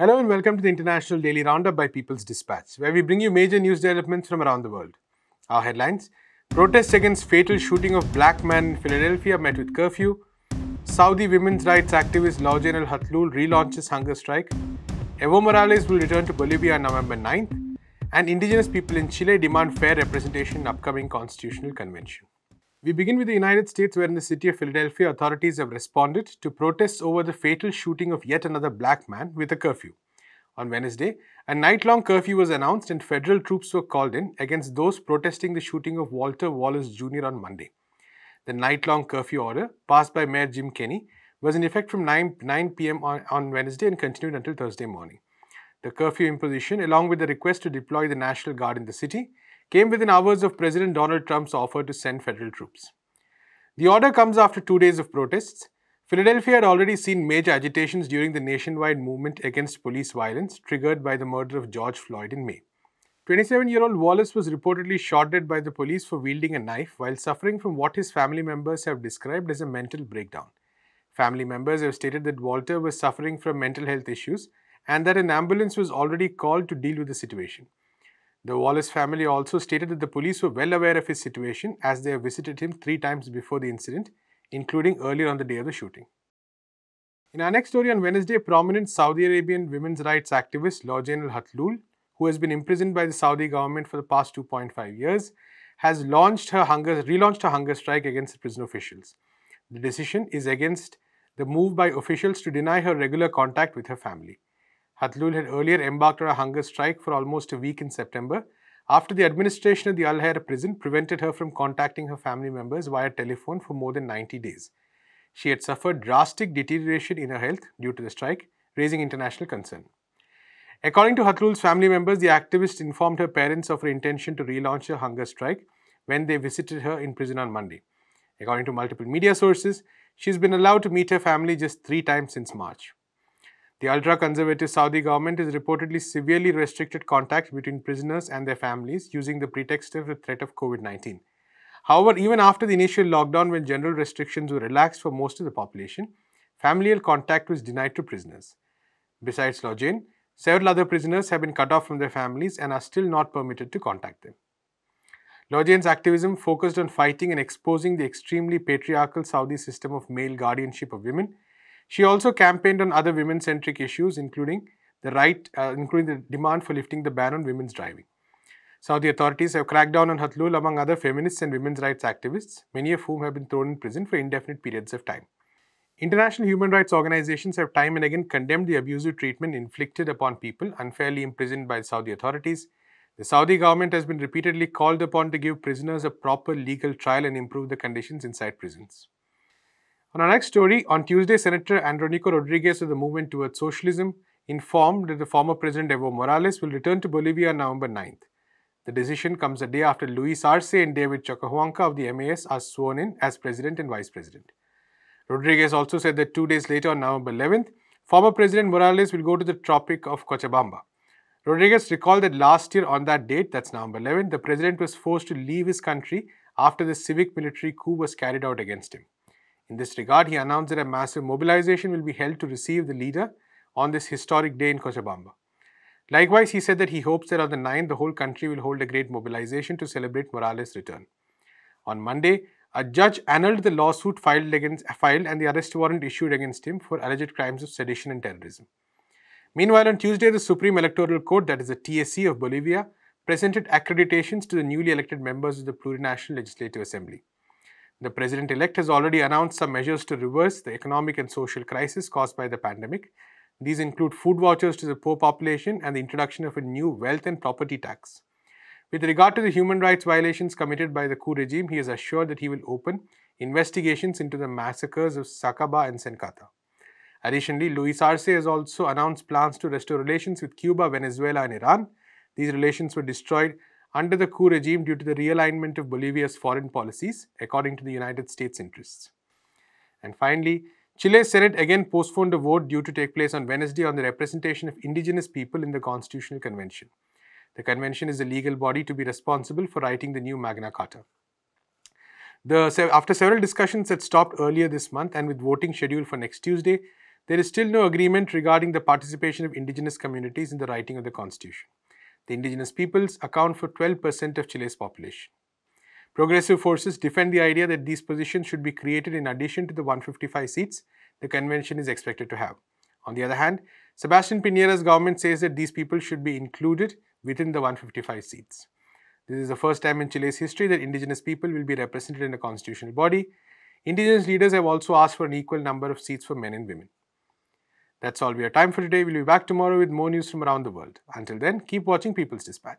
Hello and welcome to the International Daily Roundup by People's Dispatch, where we bring you major news developments from around the world. Our headlines: protests against fatal shooting of black man in Philadelphia met with curfew. Saudi women's rights activist Lujain al-Hathloul relaunches hunger strike. Evo Morales will return to Bolivia on November 9th. And indigenous people in Chile demand fair representation in upcoming constitutional convention. We begin with the United States, where in the city of Philadelphia, authorities have responded to protests over the fatal shooting of yet another black man with a curfew. On Wednesday, a night-long curfew was announced and federal troops were called in against those protesting the shooting of Walter Wallace Jr. on Monday. The night-long curfew order, passed by Mayor Jim Kenney, was in effect from 9 p.m. on Wednesday and continued until Thursday morning. The curfew imposition, along with the request to deploy the National Guard in the city, came within hours of President Donald Trump's offer to send federal troops. The order comes after 2 days of protests. Philadelphia had already seen major agitations during the nationwide movement against police violence triggered by the murder of George Floyd in May. 27-year-old Wallace was reportedly shot dead by the police for wielding a knife while suffering from what his family members have described as a mental breakdown. Family members have stated that Walter was suffering from mental health issues and that an ambulance was already called to deal with the situation. The Wallace family also stated that the police were well aware of his situation as they have visited him 3 times before the incident, including earlier on the day of the shooting. In our next story on Wednesday, prominent Saudi Arabian women's rights activist Lujain al-Hathloul, who has been imprisoned by the Saudi government for the past 2.5 years, has relaunched her hunger strike against prison officials. The decision is against the move by officials to deny her regular contact with her family. Hathloul had earlier embarked on a hunger strike for almost a week in September after the administration of the Al-Hair prison prevented her from contacting her family members via telephone for more than 90 days. She had suffered drastic deterioration in her health due to the strike, raising international concern. According to Hathloul's family members, the activist informed her parents of her intention to relaunch her hunger strike when they visited her in prison on Monday. According to multiple media sources, she has been allowed to meet her family just 3 times since March. The ultra-conservative Saudi government has reportedly severely restricted contact between prisoners and their families using the pretext of the threat of COVID-19. However, even after the initial lockdown, when general restrictions were relaxed for most of the population, familial contact was denied to prisoners. Besides Lujain, several other prisoners have been cut off from their families and are still not permitted to contact them. Lujain's activism focused on fighting and exposing the extremely patriarchal Saudi system of male guardianship of women. She also campaigned on other women-centric issues, including the demand for lifting the ban on women's driving. Saudi authorities have cracked down on Hathloul among other feminists and women's rights activists, many of whom have been thrown in prison for indefinite periods of time. International human rights organizations have time and again condemned the abusive treatment inflicted upon people unfairly imprisoned by Saudi authorities. The Saudi government has been repeatedly called upon to give prisoners a proper legal trial and improve the conditions inside prisons. On our next story, on Tuesday, Senator Andronico Rodriguez of the Movement Towards Socialism informed that the former President Evo Morales will return to Bolivia on November 9th. The decision comes a day after Luis Arce and David Choquehuanca of the MAS are sworn in as President and Vice President. Rodriguez also said that 2 days later, on November 11th, former President Morales will go to the Tropic of Cochabamba. Rodriguez recalled that last year on that date, that's November 11th, the President was forced to leave his country after the civic military coup was carried out against him. In this regard, he announced that a massive mobilization will be held to receive the leader on this historic day in Cochabamba. Likewise, he said that he hopes that on the 9th, the whole country will hold a great mobilization to celebrate Morales' return. On Monday, a judge annulled the lawsuit filed and the arrest warrant issued against him for alleged crimes of sedition and terrorism. Meanwhile, on Tuesday, the Supreme Electoral Court, that is the TSC of Bolivia, presented accreditations to the newly elected members of the Plurinational Legislative Assembly. The president-elect has already announced some measures to reverse the economic and social crisis caused by the pandemic. These include food vouchers to the poor population and the introduction of a new wealth and property tax. With regard to the human rights violations committed by the coup regime, he has assured that he will open investigations into the massacres of Sacaba and Senkata. Additionally, Luis Arce has also announced plans to restore relations with Cuba, Venezuela and Iran. These relations were destroyed under the coup regime due to the realignment of Bolivia's foreign policies, according to the United States interests. And finally, Chile's Senate again postponed a vote due to take place on Wednesday on the representation of indigenous people in the Constitutional Convention. The convention is the legal body to be responsible for writing the new Magna Carta. After several discussions that stopped earlier this month and with voting scheduled for next Tuesday, There is still no agreement regarding the participation of indigenous communities in the writing of the constitution. The indigenous peoples account for 12% of Chile's population. Progressive forces defend the idea that these positions should be created in addition to the 155 seats the convention is expected to have. On the other hand, Sebastián Piñera's government says that these people should be included within the 155 seats. This is the first time in Chile's history that indigenous people will be represented in a constitutional body. Indigenous leaders have also asked for an equal number of seats for men and women. That's all we have time for today. We'll be back tomorrow with more news from around the world. Until then, keep watching People's Dispatch.